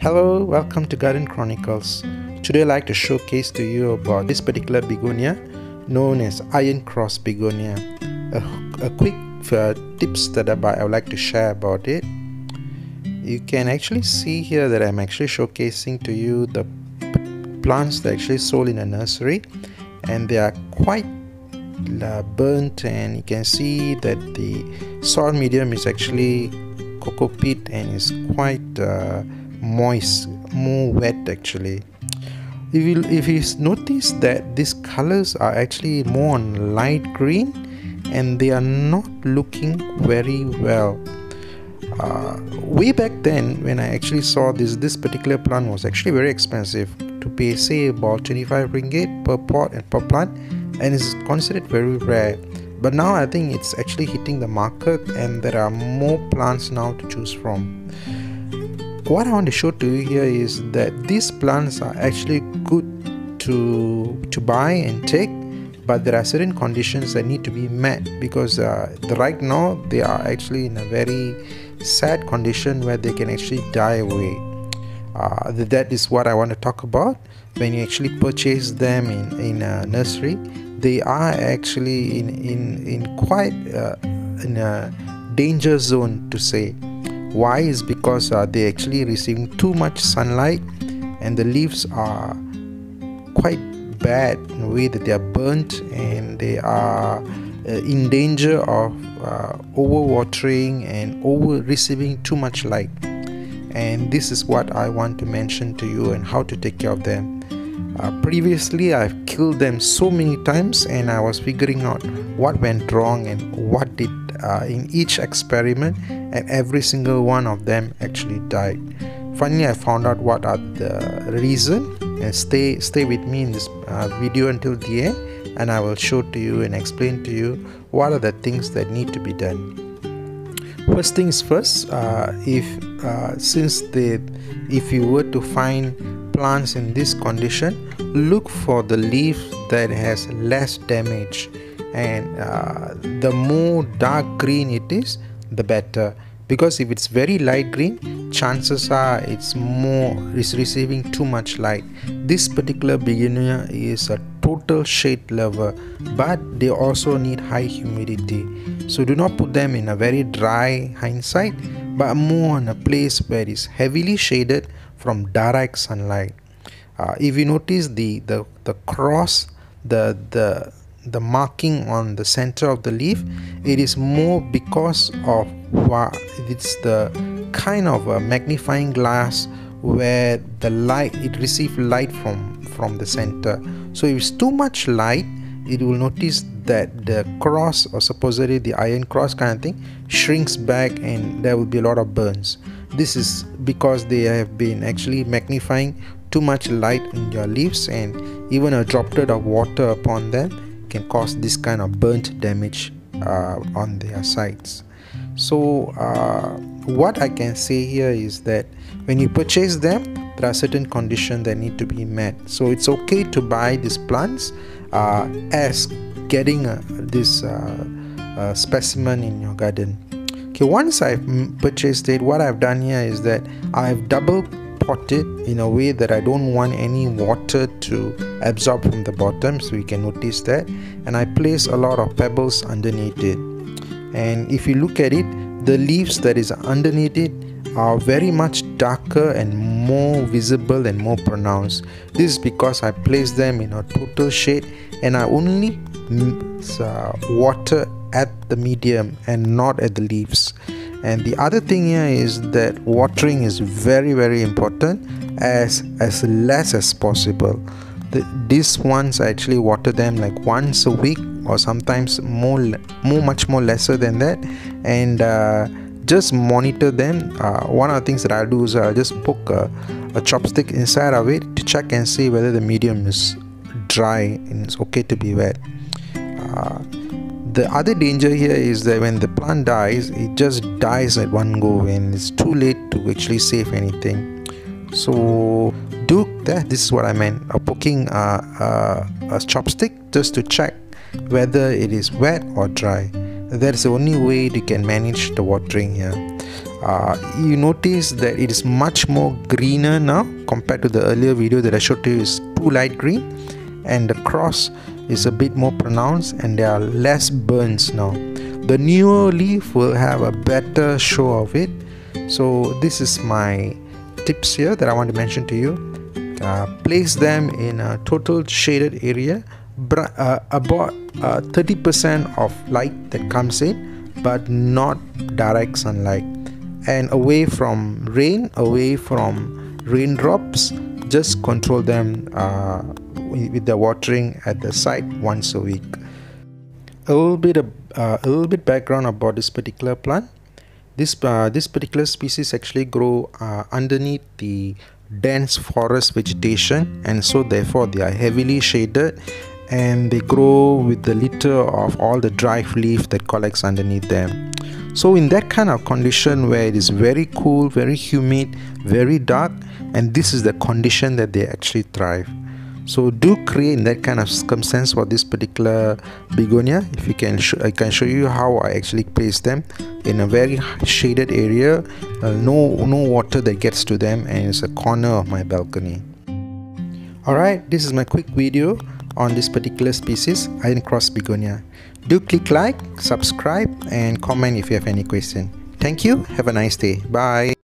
Hello, welcome to Garden Chronicles. Today I'd like to showcase to you about this particular begonia known as Iron Cross Begonia. A quick tips that I would like to share about it. You can actually see here that I'm actually showcasing to you the plants that actually sold in a nursery, and they are quite burnt, and you can see that the soil medium is actually coco peat and is quite moist, more wet actually. If you notice that these colors are actually more on light green and they are not looking very well. Way back then when I actually saw this particular plant was actually very expensive to pay, say about 25 ringgit per pot and per plant, and is considered very rare. But now I think it's actually hitting the market and there are more plants now to choose from. What I want to show to you here is that these plants are actually good to buy and take, but there are certain conditions that need to be met, because right now they are actually in a very sad condition where they can actually die away. That is what I want to talk about. When you actually purchase them in a nursery, they are actually in quite in a danger zone to say. Why is because they actually receive too much sunlight, and the leaves are quite bad in a way that they are burnt, and they are in danger of overwatering and over receiving too much light. And this is what I want to mention to you and how to take care of them. Previously I've killed them so many times, and I was figuring out what went wrong and what did in each experiment, and every single one of them actually died. Finally I found out what are the reason, and stay with me in this video until the end, and I will show to you and explain to you what are the things that need to be done. First things first, if you were to find plants in this condition, look for the leaf that has less damage, and the more dark green it is, the better, because if it's very light green, chances are it's receiving too much light. This particular begonia is a total shade lover, but they also need high humidity, so do not put them in a very dry hindsight, but more on a place where it's heavily shaded from direct sunlight. If you notice the cross, the marking on the center of the leaf, it is more because of it's the kind of a magnifying glass where the light it receives light from the center. So if it's too much light, it will notice that the cross, or supposedly the iron cross kind of thing, shrinks back, and there will be a lot of burns. This is because they have been actually magnifying too much light in your leaves, and even a droplet of water upon them can cause this kind of burnt damage on their sides. So what I can say here is that when you purchase them, there are certain conditions that need to be met. So it's okay to buy these plants as getting this specimen in your garden. Okay, once I've purchased it, what I've done here is that I've double potted in a way that I don't want any water to absorb from the bottom, so you can notice that, and I place a lot of pebbles underneath it. And if you look at it, the leaves that is underneath it are very much darker and more visible and more pronounced. This is because I place them in a total shade, and I only water at the medium and not at the leaves. And the other thing here is that watering is very, very important, as less as possible. These ones I actually water them like once a week, or sometimes much more lesser than that, and just monitor them. One of the things that I'll do is I'll just poke a chopstick inside of it to check and see whether the medium is dry and it's okay to be wet. The other danger here is that when the plant dies, it just dies at one go, and it's too late to actually save anything. So do that. This is what I meant, poking a chopstick just to check whether it is wet or dry. That's the only way you can manage the watering here. you notice that it is much more greener now compared to the earlier video that I showed to you. Is too light green, and the cross is a bit more pronounced, and there are less burns now. The newer leaf will have a better show of it. So this is my tips here that I want to mention to you. Place them in a total shaded area, about 30% of light that comes in, but not direct sunlight, and away from rain, away from raindrops. Just control them with the watering at the site once a week. A little bit background about this particular plant. This particular species actually grow underneath the dense forest vegetation, and so therefore they are heavily shaded, and they grow with the litter of all the dry leaf that collects underneath them. So in that kind of condition where it is very cool, very humid, very dark, and this is the condition that they actually thrive. So do create in that kind of circumstance for this particular begonia. If you can, I can show you how I actually place them in a very shaded area, no water that gets to them, and it's a corner of my balcony. Alright, this is my quick video on this particular species, Iron Cross Begonia. Do click like, subscribe, and comment if you have any question. Thank you, have a nice day, bye.